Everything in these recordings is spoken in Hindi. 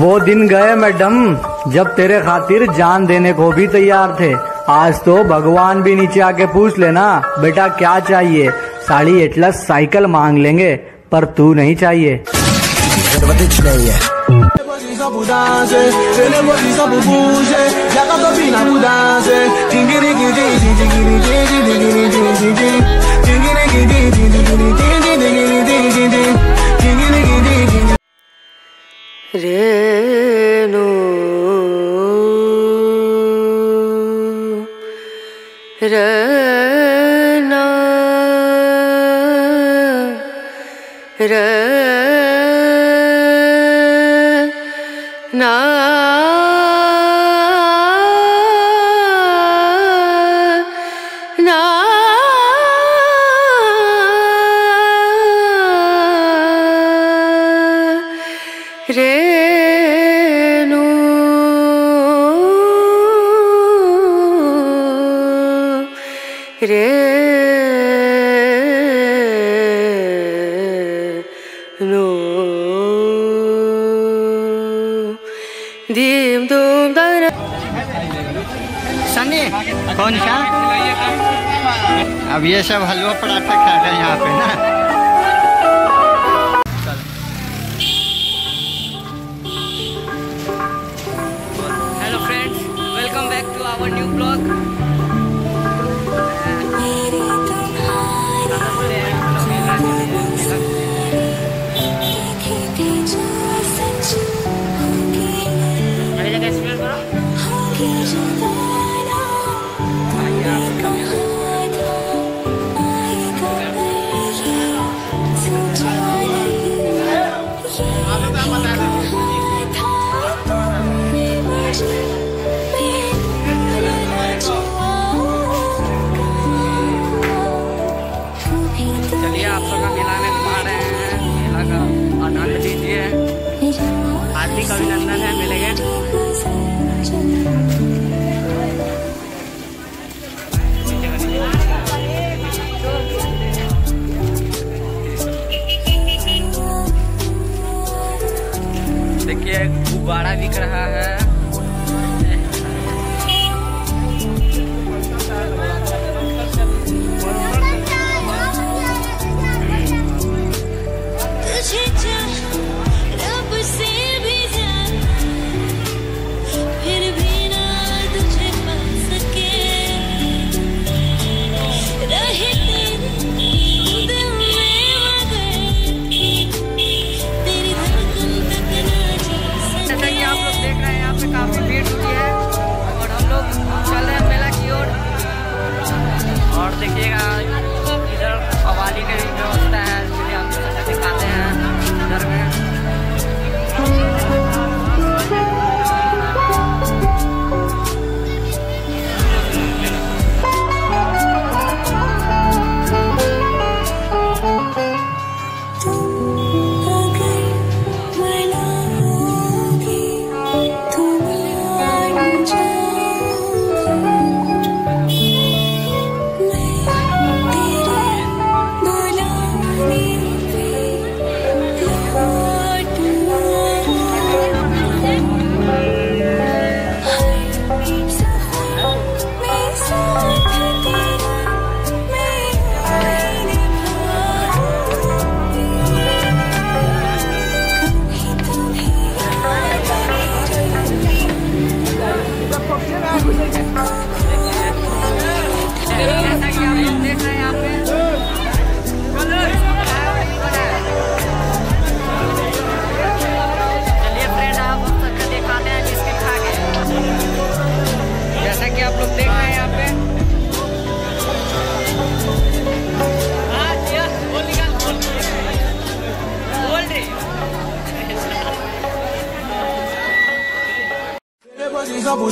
वो दिन गए मैडम जब तेरे खातिर जान देने को भी तैयार थे। आज तो भगवान भी नीचे आके पूछ लेना बेटा क्या चाहिए, साड़ी एटलस साइकिल मांग लेंगे पर तू नहीं चाहिए। रेनो रना रना ना रेनु रेनु दीम दूम दर सनी कौन सा। अब ये सब हलवा पराठा खा रहे हैं यहाँ पे ना। अभिनंदन है, मिलेंगे। देखिए गुब्बारा बिक रहा है।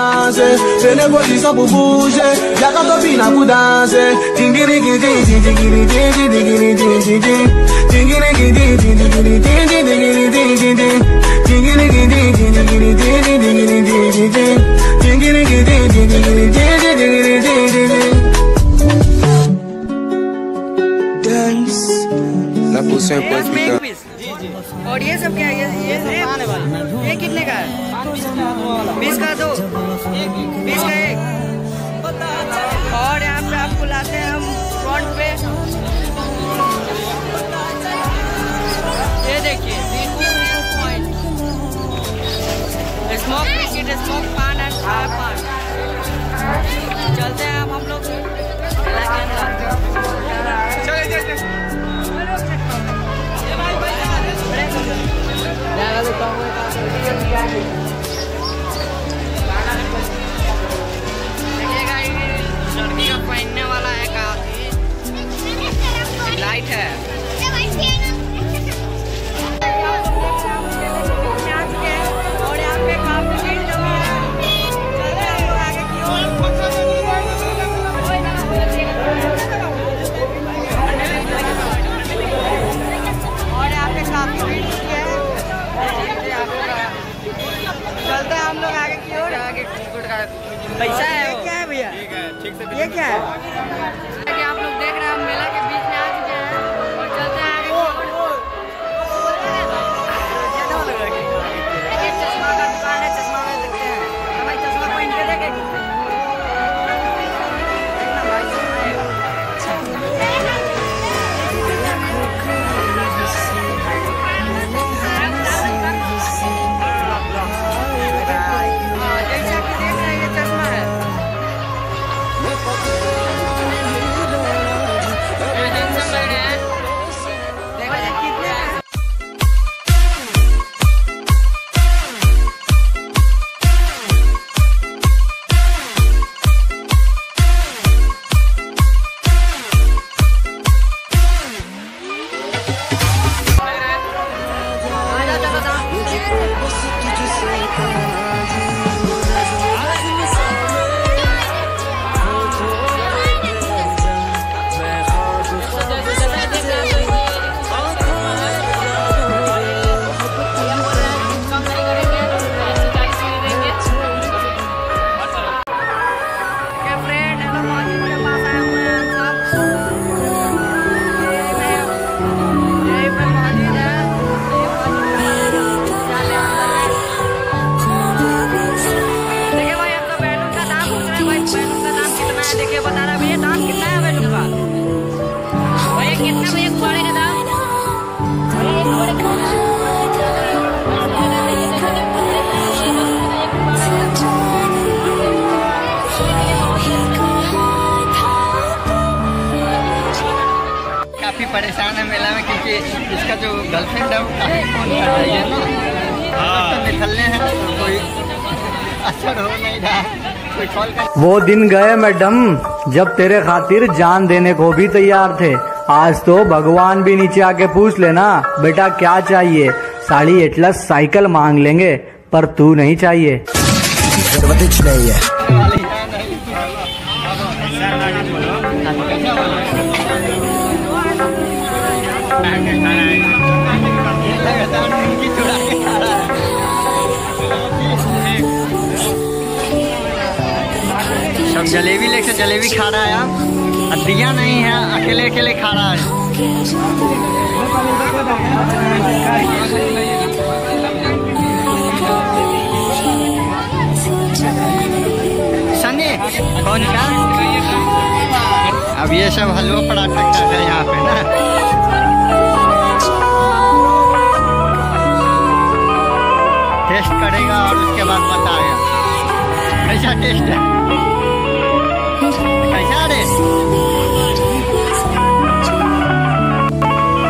Dancer, se negócio só por buja, já cantou pina por dancer. Tingiri tingiri tingiri tingiri tingiri tingiri tingiri tingiri tingiri tingiri tingiri और ये सब क्या है? ये कितने का है? 20 का दो, 20 का एक। और यहाँ पे आपको लाते हैं हम फ्रंट पे, ये देखिए smoke packet, smoke paan and fire paan. चलते हैं हम लोग लड़की का पहनने वाला है का लाइट है। पैसा है क्या है भैया? ये क्या है? आप लोग देख रहे हैं हम मेला के बीच में आ चुके हैं और चलते हैं आगे। एक चश्मा का दुकान है, चश्मा में देखते हैं भाई, चश्मा पहन के देखे परेशान है मेला में, क्योंकि इसका जो गर्लफ्रेंड है वो काफी फोन कर रही है ना। निकलने हैं तो कोई असर हो नहीं रहा है, कोई कॉल कर। वो दिन गए मैडम जब तेरे खातिर जान देने को भी तैयार थे, आज तो भगवान भी नीचे आके पूछ लेना बेटा क्या चाहिए, साड़ी एटलस साइकिल मांग लेंगे पर तू नहीं चाहिए। सब जलेबी लेके जलेबी खा रहा है आप, अदिया नहीं है, अकेले अकेले खा रहा है सनी कौन का। अब ये सब हलवा पराठा खा रहे हैं यहाँ पे ना। टेस्ट करेगा और उसके बाद बताएगा कैसा टेस्ट है, कैसा है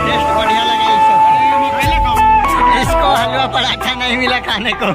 टेस्ट, बढ़िया लगा इसको। इसको हलवा पराठा नहीं मिला खाने को।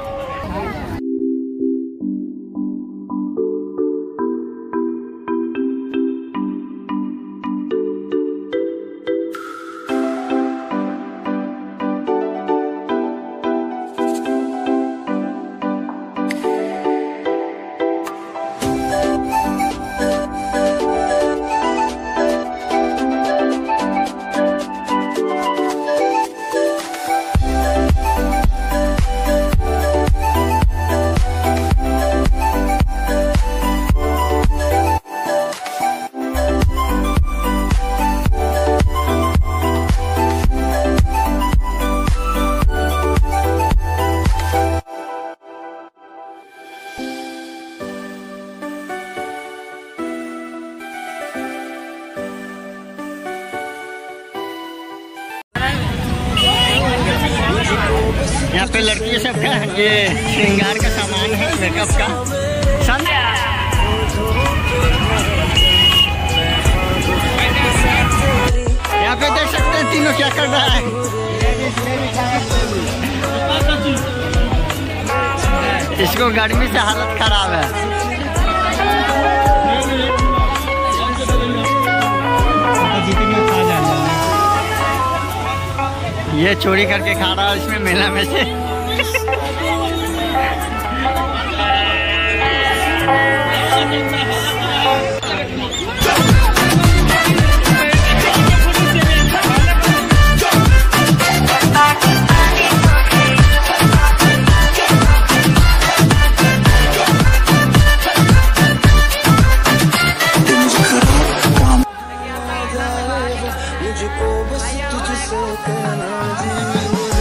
यहाँ पे लड़की सब का ये श्रृंगार का सामान है, मेकअप का। यहाँ पे देख सकते हैं तीनों क्या कर रहा है। इसको गर्मी से हालत खराब है। ये चोरी करके खा रहा है इसमें मेला में से। मुझको बस तुझसे कहना जी।